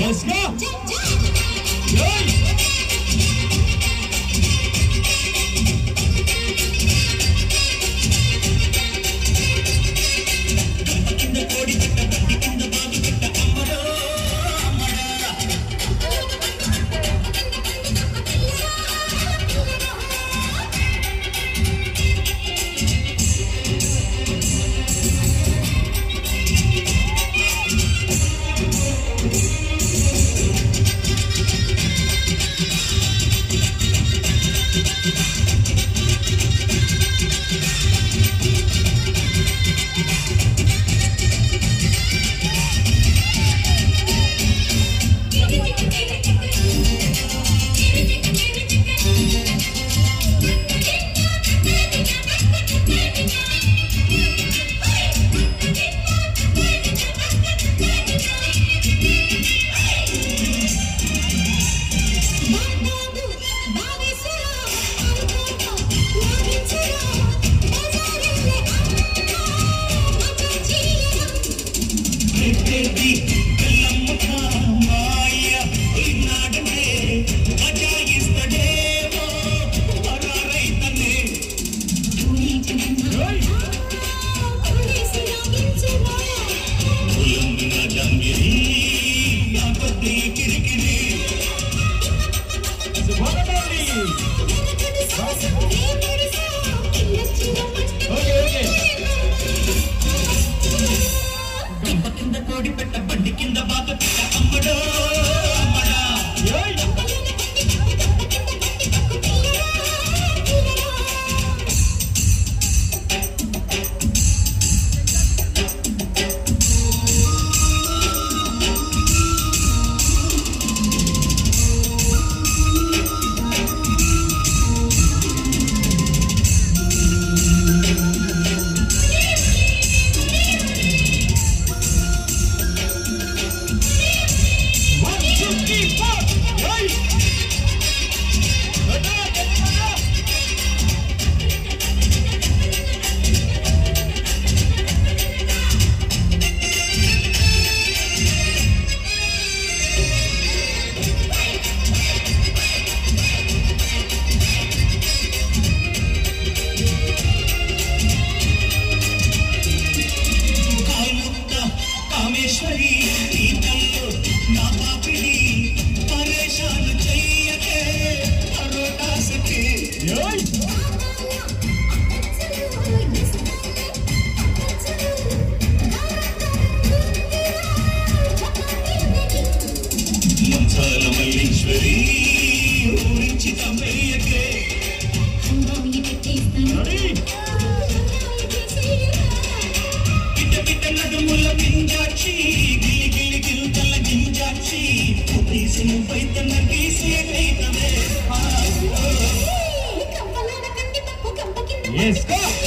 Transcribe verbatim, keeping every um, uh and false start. Let's go! Jump, jump. Yes, go!